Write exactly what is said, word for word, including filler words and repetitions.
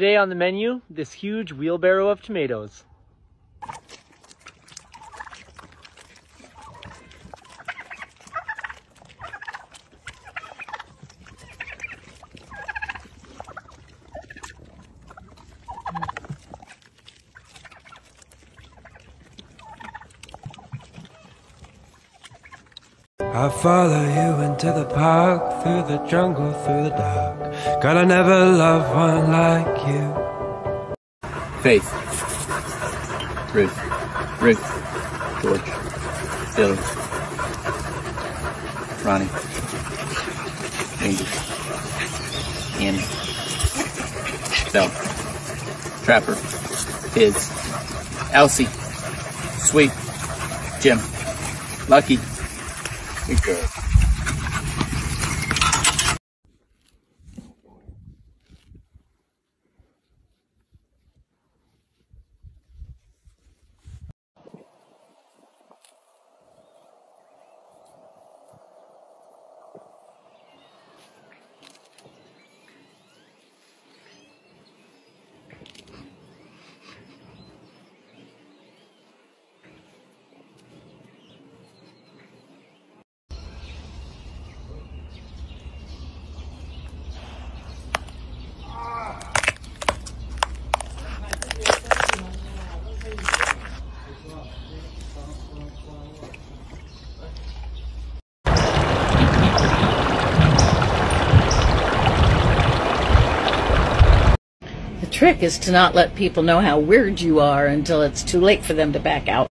Today on the menu, this huge wheelbarrow of tomatoes. I follow you into the park, through the jungle, through the dark. God, I never loved one like you. Faith, Ruth, Ruth, George, Billy, Ronnie, Andy, Annie, Belle, Trapper, Kids, Elsie, Sweet, Jim, Lucky. Good girl. The trick is to not let people know how weird you are until it's too late for them to back out.